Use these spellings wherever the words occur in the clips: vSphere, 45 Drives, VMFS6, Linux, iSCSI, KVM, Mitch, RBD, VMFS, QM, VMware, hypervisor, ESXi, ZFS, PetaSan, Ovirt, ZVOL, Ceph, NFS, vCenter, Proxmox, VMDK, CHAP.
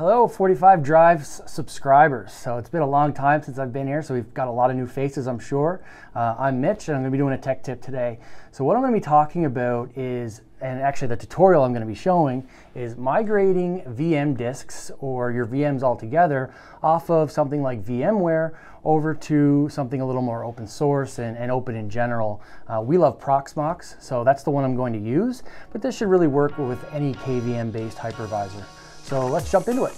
Hello, 45 Drives subscribers. So it's been a long time since I've been here, so we've got a lot of new faces, I'm sure. I'm Mitch, and I'm going to be doing a tech tip today. So what I'm going to be talking about is, and actually the tutorial I'm going to be showing, is migrating VM disks, or your VMs altogether, off of something like VMware over to something a little more open source and open in general. We love Proxmox, so that's the one I'm going to use, but this should really work with any KVM-based hypervisor. So let's jump into it.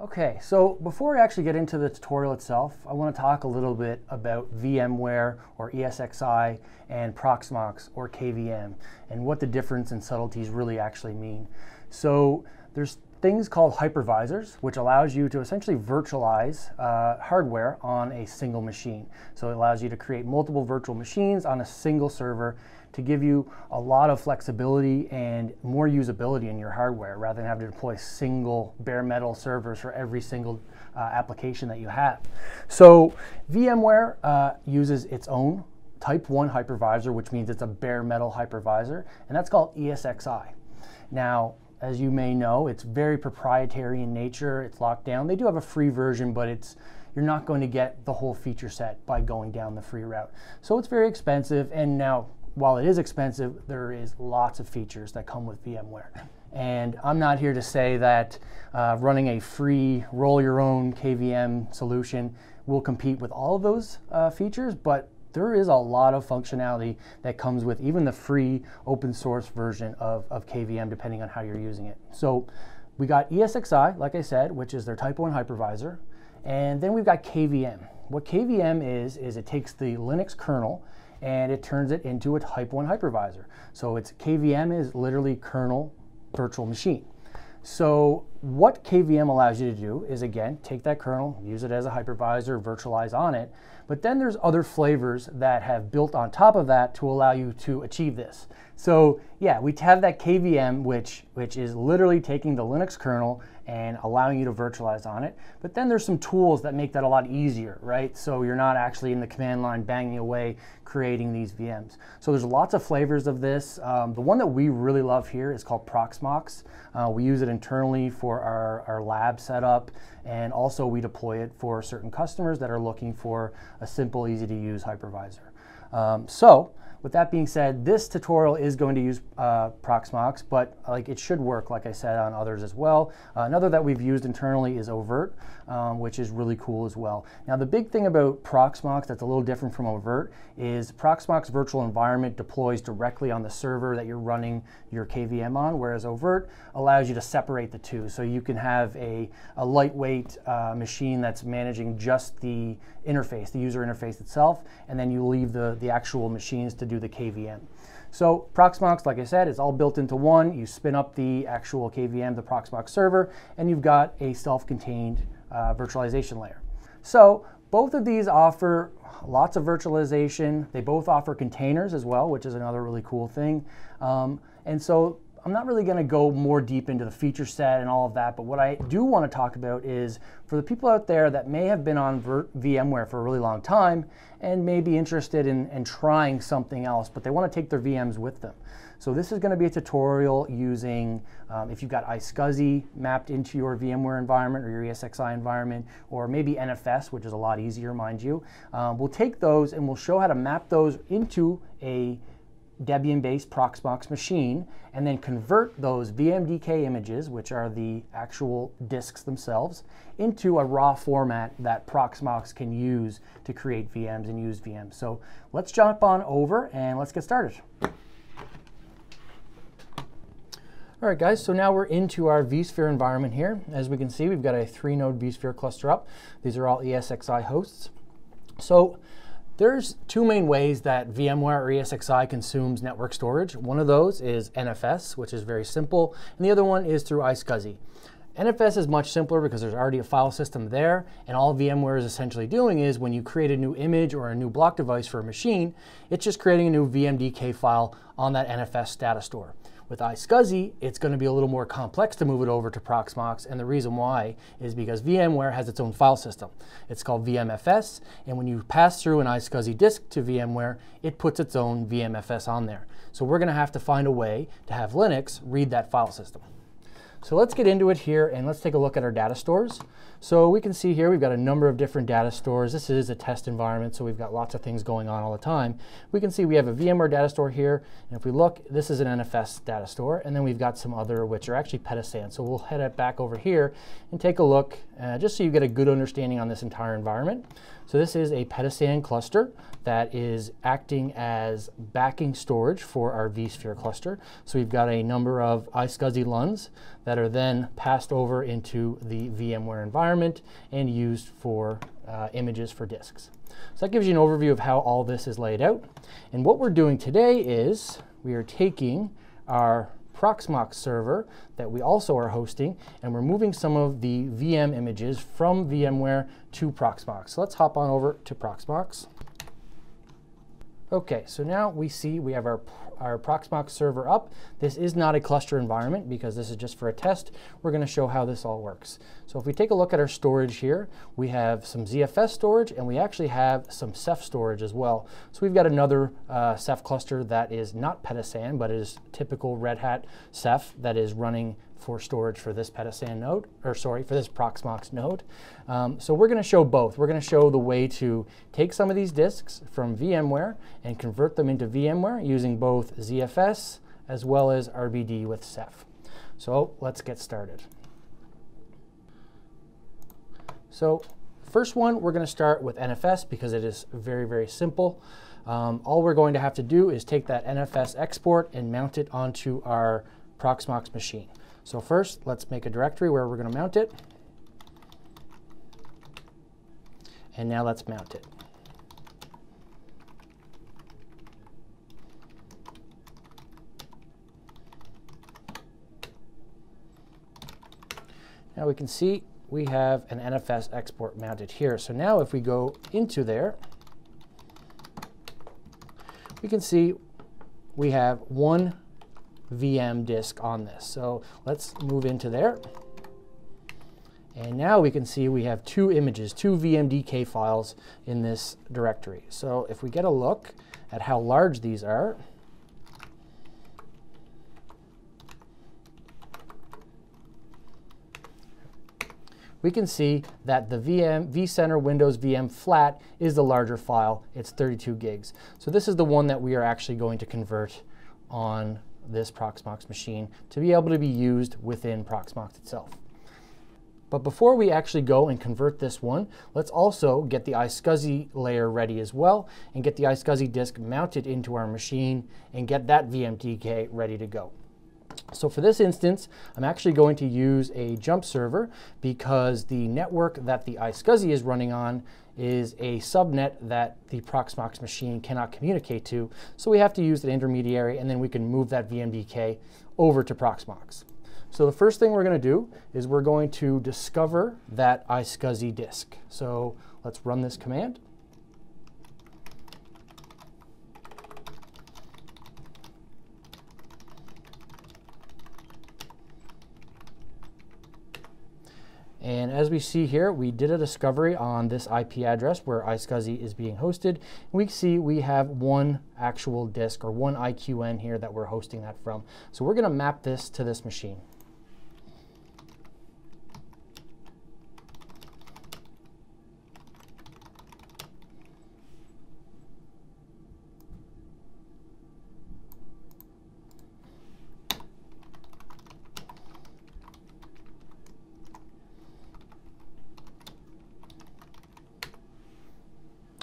Okay, so before I actually get into the tutorial itself, I want to talk a little bit about VMware or ESXi and Proxmox or KVM and what the difference and subtleties really actually mean. So there's things called hypervisors, which allows you to essentially virtualize hardware on a single machine. So it allows you to create multiple virtual machines on a single server to give you a lot of flexibility and more usability in your hardware, rather than having to deploy single bare metal servers for every single application that you have. So VMware uses its own type 1 hypervisor, which means it's a bare metal hypervisor, and that's called ESXi. Now, as you may know, it's very proprietary in nature. It's locked down. They do have a free version, but you're not going to get the whole feature set by going down the free route. So it's very expensive, and now, while it is expensive, there is lots of features that come with VMware. And I'm not here to say that running a free, roll-your-own KVM solution will compete with all of those features, but there is a lot of functionality that comes with even the free open source version of KVM, depending on how you're using it. So we got ESXi, like I said, which is their type 1 hypervisor. And then we've got KVM. What KVM is it takes the Linux kernel and it turns it into a type 1 hypervisor. So it's KVM is literally kernel virtual machine. So what KVM allows you to do is, again, take that kernel, use it as a hypervisor, virtualize on it, but then there's other flavors that have built on top of that to allow you to achieve this. So yeah, we have that KVM, which is literally taking the Linux kernel and allowing you to virtualize on it, but then there's some tools that make that a lot easier, right? So you're not actually in the command line banging away creating these VMs. So there's lots of flavors of this. The one that we really love here is called Proxmox. We use it internally for our lab setup, and also we deploy it for certain customers that are looking for a simple, easy to use hypervisor. So with that being said, this tutorial is going to use Proxmox, but it should work, like I said, on others as well. Another that we've used internally is Ovirt, which is really cool as well. Now, the big thing about Proxmox that's a little different from Ovirt is Proxmox virtual environment deploys directly on the server that you're running your KVM on, whereas Ovirt allows you to separate the two. So you can have a lightweight machine that's managing just the interface, the user interface itself, and then you leave the actual machines to do the KVM. So Proxmox, like I said, is all built into one. You spin up the actual KVM, the Proxmox server, and you've got a self-contained virtualization layer. So both of these offer lots of virtualization. They both offer containers as well, which is another really cool thing. And so I'm not really going to go more deep into the feature set and all of that, but what I do want to talk about is for the people out there that may have been on VMware for a really long time and may be interested in trying something else, but they want to take their VMs with them. So this is going to be a tutorial using, if you've got iSCSI mapped into your VMware environment or your ESXi environment, or maybe NFS, which is a lot easier, mind you. We'll take those and we'll show how to map those into a Debian-based Proxmox machine, and then convert those VMDK images, which are the actual disks themselves, into a raw format that Proxmox can use to create VMs and use VMs. So let's jump on over and let's get started. All right, guys, so now we're into our vSphere environment here. As we can see, we've got a 3-node vSphere cluster up. These are all ESXi hosts. So there's two main ways that VMware or ESXi consumes network storage. One of those is NFS, which is very simple, and the other one is through iSCSI. NFS is much simpler because there's already a file system there, and all VMware is essentially doing is when you create a new image or a new block device for a machine, it's just creating a new VMDK file on that NFS data store. With iSCSI, it's going to be a little more complex to move it over to Proxmox, and the reason why is because VMware has its own file system. It's called VMFS, and when you pass through an iSCSI disk to VMware, it puts its own VMFS on there. So we're going to have to find a way to have Linux read that file system. So let's get into it here and let's take a look at our data stores. So we can see here we've got a number of different data stores. This is a test environment, so we've got lots of things going on all the time. We can see we have a VMware data store here, and if we look, this is an NFS data store, and then we've got some other which are actually PetaSan. So we'll head it back over here and take a look just so you get a good understanding on this entire environment. So this is a PetaSan cluster that is acting as backing storage for our vSphere cluster. So we've got a number of iSCSI LUNs that are then passed over into the VMware environment and used for images for disks. So that gives you an overview of how all this is laid out. And what we're doing today is we are taking our Proxmox server that we also are hosting, and we're moving some of the VM images from VMware to Proxmox. So let's hop on over to Proxmox. Okay, so now we see we have our Proxmox server up. This is not a cluster environment because this is just for a test. We're going to show how this all works. So if we take a look at our storage here, we have some ZFS storage, and we actually have some Ceph storage as well. So we've got another Ceph cluster that is not PetaSan, but is typical Red Hat Ceph that is running for storage for this PetaSan node, or sorry, for this Proxmox node. So we're going to show both. We're going to show the way to take some of these disks from VMware and convert them into VMware using both ZFS as well as RBD with Ceph. So let's get started. So first one, we're going to start with NFS because it is very, very simple. All we're going to have to do is take that NFS export and mount it onto our Proxmox machine. So first, let's make a directory where we're going to mount it. And now let's mount it. Now we can see we have an NFS export mounted here. So now if we go into there, we can see we have one VM disk on this. So let's move into there. And now we can see we have two images, two VMDK files in this directory. So if we get a look at how large these are, we can see that the vCenter Windows VM flat is the larger file. It's 32 gigs. So this is the one that we are actually going to convert on this Proxmox machine to be able to be used within Proxmox itself. But before we actually go and convert this one, let's also get the iSCSI layer ready as well and get the iSCSI disk mounted into our machine and get that VMDK ready to go. So for this instance, I'm actually going to use a jump server because the network that the iSCSI is running on is a subnet that the Proxmox machine cannot communicate to, so we have to use an intermediary, and then we can move that VMDK over to Proxmox. So the first thing we're going to do is we're going to discover that iSCSI disk. So let's run this command. And as we see here, we did a discovery on this IP address where iSCSI is being hosted. We see we have one actual disk or one IQN here that we're hosting that from. So we're going to map this to this machine.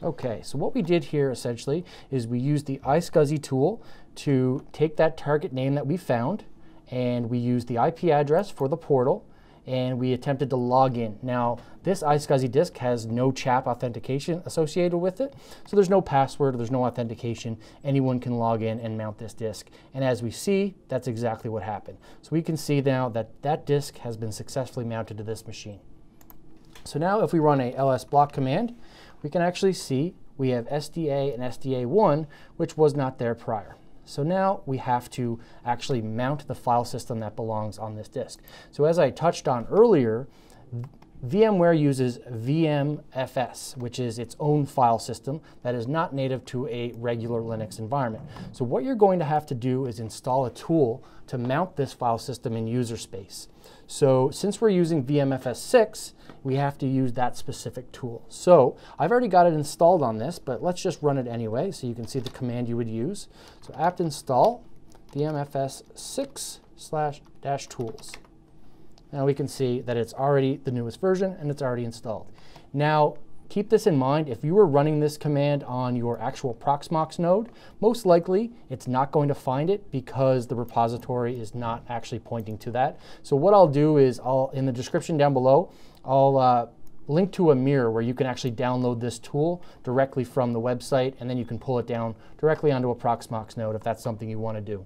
Okay, so what we did here essentially is we used the iSCSI tool to take that target name that we found, and we used the IP address for the portal, and we attempted to log in. Now, this iSCSI disk has no CHAP authentication associated with it, so there's no password, there's no authentication. Anyone can log in and mount this disk. And as we see, that's exactly what happened. So we can see now that that disk has been successfully mounted to this machine. So now if we run a ls block command, we can actually see we have SDA and SDA1, which was not there prior. So now we have to actually mount the file system that belongs on this disk. So as I touched on earlier, VMware uses VMFS, which is its own file system that is not native to a regular Linux environment. So what you're going to have to do is install a tool to mount this file system in user space. So since we're using VMFS6, we have to use that specific tool. So I've already got it installed on this, but let's just run it anyway so you can see the command you would use. So apt install vmfs6/-tools. Now we can see that it's already the newest version and it's already installed. Now keep this in mind, if you were running this command on your actual Proxmox node, most likely it's not going to find it because the repository is not actually pointing to that. So what I'll do is in the description down below, I'll link to a mirror where you can actually download this tool directly from the website, and then you can pull it down directly onto a Proxmox node if that's something you want to do.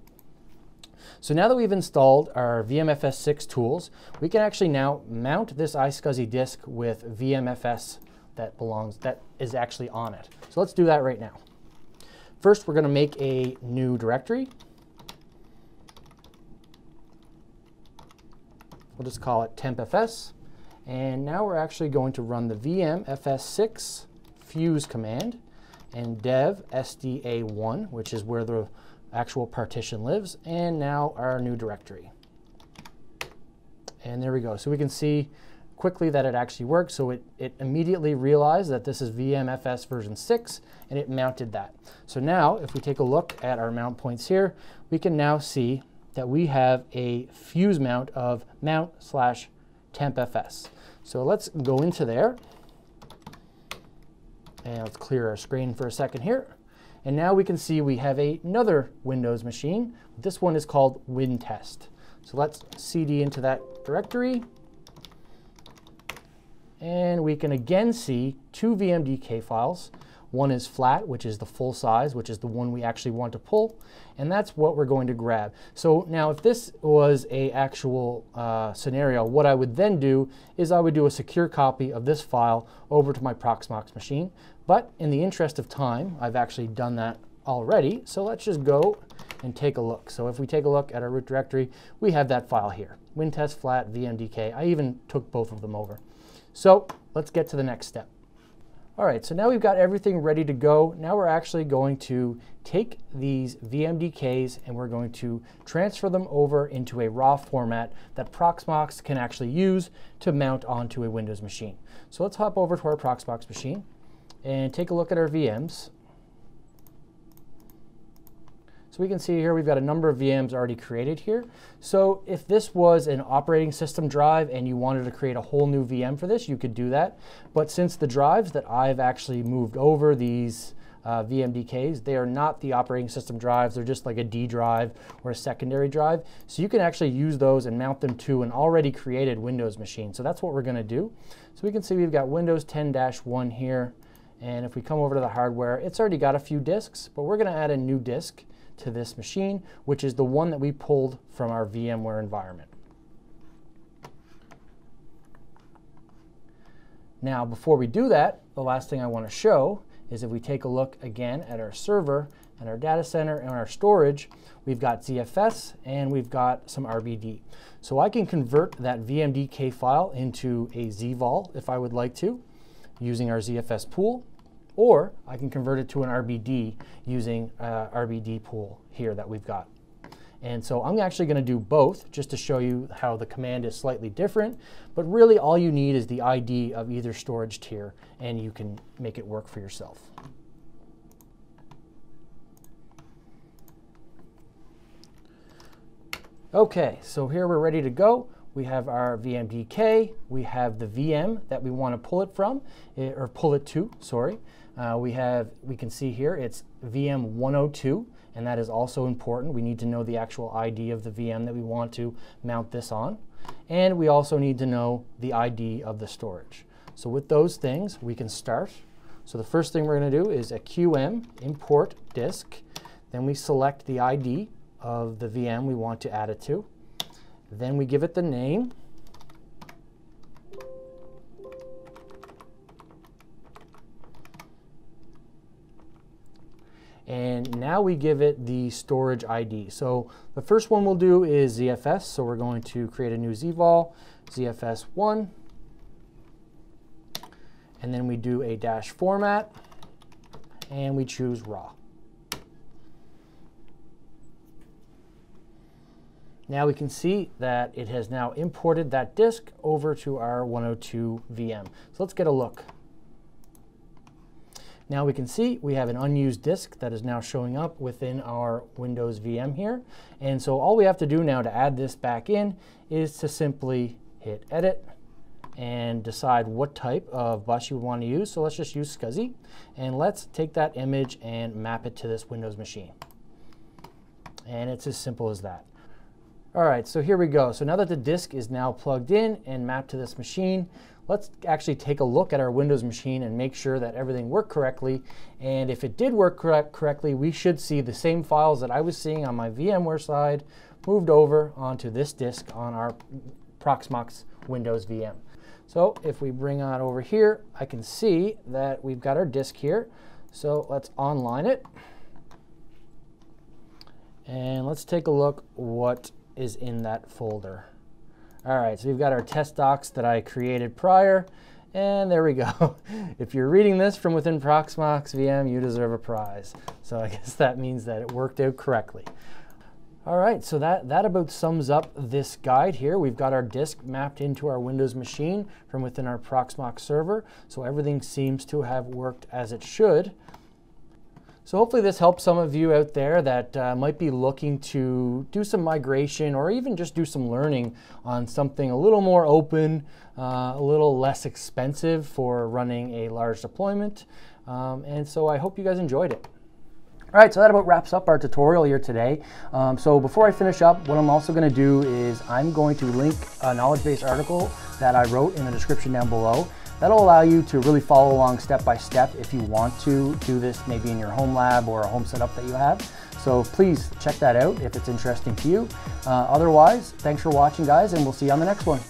So now that we've installed our VMFS6 tools, we can actually now mount this iSCSI disk with VMFS that is actually on it. So let's do that right now. First, we're going to make a new directory. We'll just call it tempfs. And now we're actually going to run the VMFS6 fuse command and dev sda1, which is where the actual partition lives, and now our new directory. And there we go. So we can see quickly that it actually worked. So it immediately realized that this is VMFS version 6, and it mounted that. So now if we take a look at our mount points here, we can now see that we have a fuse mount of mount/tempfs. So let's go into there, and let's clear our screen for a second here. And now we can see we have another Windows machine. This one is called WinTest. So let's cd into that directory. And we can again see two VMDK files. One is flat, which is the full size, which is the one we actually want to pull. And that's what we're going to grab. So now if this was an actual scenario, what I would then do is I would do a secure copy of this file over to my Proxmox machine. But in the interest of time, I've actually done that already. So let's just go and take a look. So if we take a look at our root directory, we have that file here, WinTest flat VMDK. I even took both of them over. So let's get to the next step. All right, so now we've got everything ready to go. Now we're actually going to take these VMDKs and we're going to transfer them over into a raw format that Proxmox can actually use to mount onto a Windows machine. So let's hop over to our Proxmox machine and take a look at our VMs. So we can see here we've got a number of VMs already created here. So if this was an operating system drive and you wanted to create a whole new VM for this, you could do that. But since the drives that I've actually moved over, these VMDKs, they are not the operating system drives. They're just like a D drive or a secondary drive. So you can actually use those and mount them to an already created Windows machine. So that's what we're going to do. So we can see we've got Windows 10-1 here. And if we come over to the hardware, it's already got a few disks, but we're going to add a new disk to this machine, which is the one that we pulled from our VMware environment. Now, before we do that, the last thing I want to show is if we take a look again at our server and our data center and our storage, we've got ZFS and we've got some RBD. So I can convert that VMDK file into a ZVOL if I would like to, using our ZFS pool. Or I can convert it to an RBD using RBD pool here that we've got. And so I'm actually going to do both just to show you how the command is slightly different. But really all you need is the ID of either storage tier and you can make it work for yourself. Okay, so here we're ready to go. We have our VMDK, we have the VM that we want to pull it from, or pull it to, sorry. We can see here it's VM102, and that is also important. We need to know the actual ID of the VM that we want to mount this on. And we also need to know the ID of the storage. So with those things, we can start. So the first thing we're going to do is a QM import disk. Then we select the ID of the VM we want to add it to. Then we give it the name. And now we give it the storage ID. So the first one we'll do is ZFS. So we're going to create a new ZVOL, ZFS1. And then we do a dash format and we choose raw. Now we can see that it has now imported that disk over to our 102 VM. So let's get a look. Now we can see we have an unused disk that is now showing up within our Windows VM here. And so all we have to do now to add this back in is to simply hit edit and decide what type of bus you want to use. So let's just use SCSI. And let's take that image and map it to this Windows machine. And it's as simple as that. All right, so here we go. So now that the disk is now plugged in and mapped to this machine, let's actually take a look at our Windows machine and make sure that everything worked correctly. And if it did work correctly, we should see the same files that I was seeing on my VMware side moved over onto this disk on our Proxmox Windows VM. So if we bring on over here, I can see that we've got our disk here. So let's online it. And let's take a look what is in that folder. All right, so we've got our test docs that I created prior, and there we go. If you're reading this from within Proxmox VM, you deserve a prize. So I guess that means that it worked out correctly. All right, so that about sums up this guide here. We've got our disk mapped into our Windows machine from within our Proxmox server, so everything seems to have worked as it should. So hopefully this helps some of you out there that might be looking to do some migration or even just do some learning on something a little more open, a little less expensive for running a large deployment. And so I hope you guys enjoyed it. All right, so that about wraps up our tutorial here today. So before I finish up, what I'm also gonna do is I'm going to link a knowledge base article that I wrote in the description down below. That'll allow you to really follow along step by step if you want to do this maybe in your home lab or a home setup that you have. So please check that out if it's interesting to you. Otherwise, thanks for watching, guys, and we'll see you on the next one.